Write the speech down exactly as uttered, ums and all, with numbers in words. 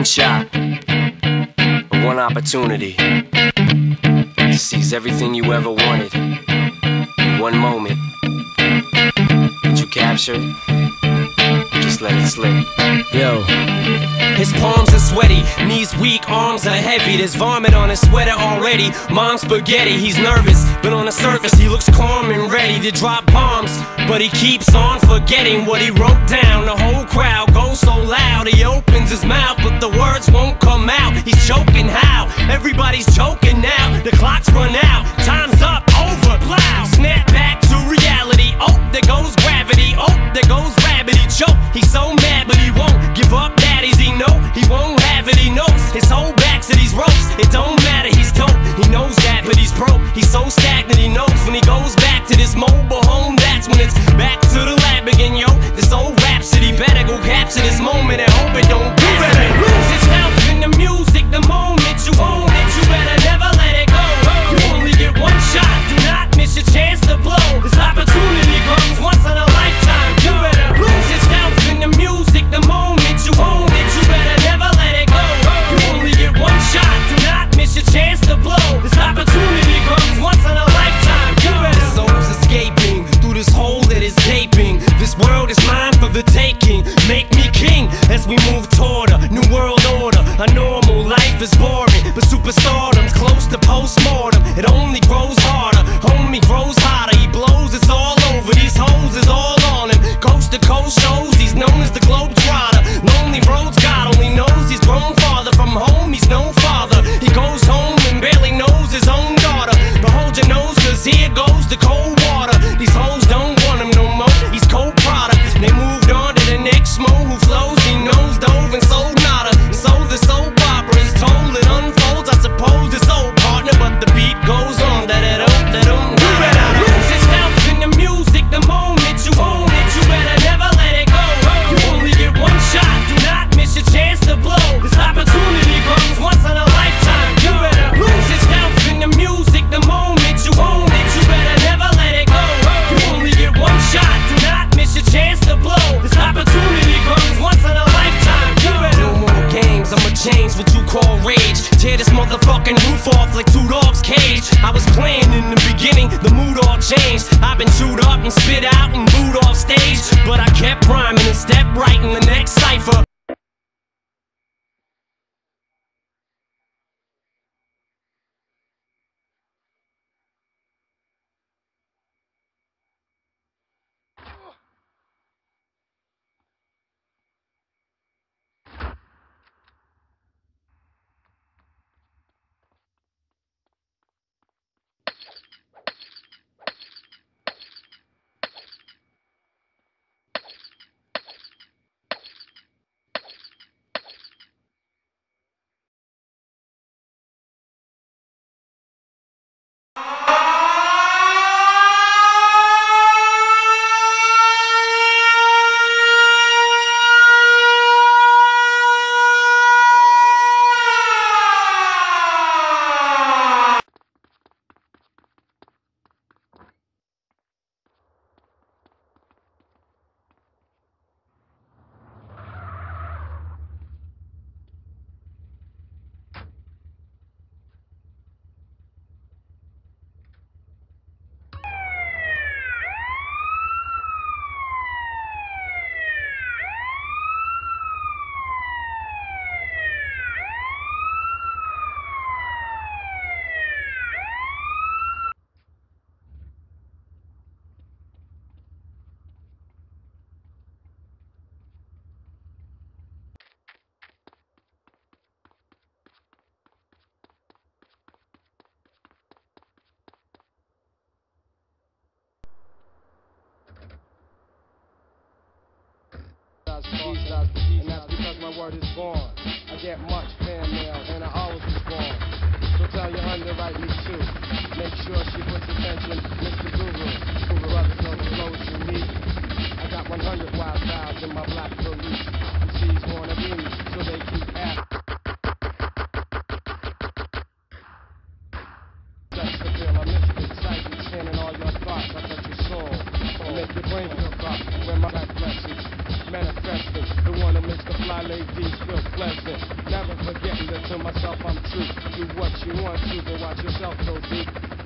one shot, one opportunity to seize everything you ever wanted in one moment that you captured. Just let it slip. Yo. His palms are sweaty, knees weak, arms are heavy. There's vomit on his sweater already. Mom's spaghetti, he's nervous, but on the surface he looks calm and ready to drop bombs. But he keeps on forgetting what he wrote down. The whole crowd goes so loud. He opens his mouth, but the words won't come out. He's choking how? Everybody's choking now. The clock's run out, time's up, over, plow. Snap back to reality. Oh, there goes gravity. Oh, there goes rabbit. He choke. He's so mad, but he won't give up. Daddies, he know he won't have it. He knows his whole back to these ropes. It don't matter. He's dope. He knows that, but he's broke. He's so stagnant. He knows when he goes back to this mobile home, that's when it's back to the lab again, yo. This old rhapsody better go capture this moment and hope it don't do better. Lose his health in the music. The moment you own it, you better never let it go. You only get one shot. Do not miss your chance to blow. This opportunity comes once in a lifetime. You better lose his health in the music. The moment you own it, you better never let it go. You only get one shot. Do not miss your chance to blow. This opportunity comes once in a lifetime. You better. The soul's escaping through this hole that is gaping. This world is mine for the taking. Make me king as we move toward a new world order. A normal life is boring, but superstardom's close to postmortem. It only grows harder. Homie grows hotter. He blows. It's all over. These hoes is all on him. Coast to coast shows. He's known as the globetrotter. Lonely roads. God only knows he's grown farther from home. He's no father. He goes home and barely knows his own daughter. But hold your nose, cause here goes the cold water. These hoes don't want him no more. He's cold product. They moved on to the next mo who flows. He knows dove and sold nada. So the soap opera is told. It unfolds. I suppose it's old partner, but the beat goes on. That it up, that don't do it. Lose yourself in the music. The moment you own it, you better never let it go. You only get one shot. Do not miss your chance to blow. This opportunity comes once in a lifetime. You better lose yourself in the music. The moment you own it, you better never let it go. You only get one shot. Do not miss your chance to blow. This opportunity comes once in a lifetime. You better. No more games. I'ma change what you call rage. Tear this motherfucking roof off like two dogs' cage. I was playing in the beginning, the mood all changed. I've been chewed up and spit out and booed off stage, but I kept rhyming and stepped right in the next cipher. And that's because my word is born. I get much fan mail and I always respond. So tell your underwriting too. Make sure she puts attention, Mister Guru, who will up on the roads you need. I got one hundred wild styles in my black police. And she's wanna be me, so they keep asking. That's the feel I miss the excitement, scanning all your thoughts. I touch your soul. I make your brain feel rough when my back blesses. Manifesting, the one that makes the fly ladies feel pleasant. Now to myself I'm true. Do what you want to, but watch yourself go deep.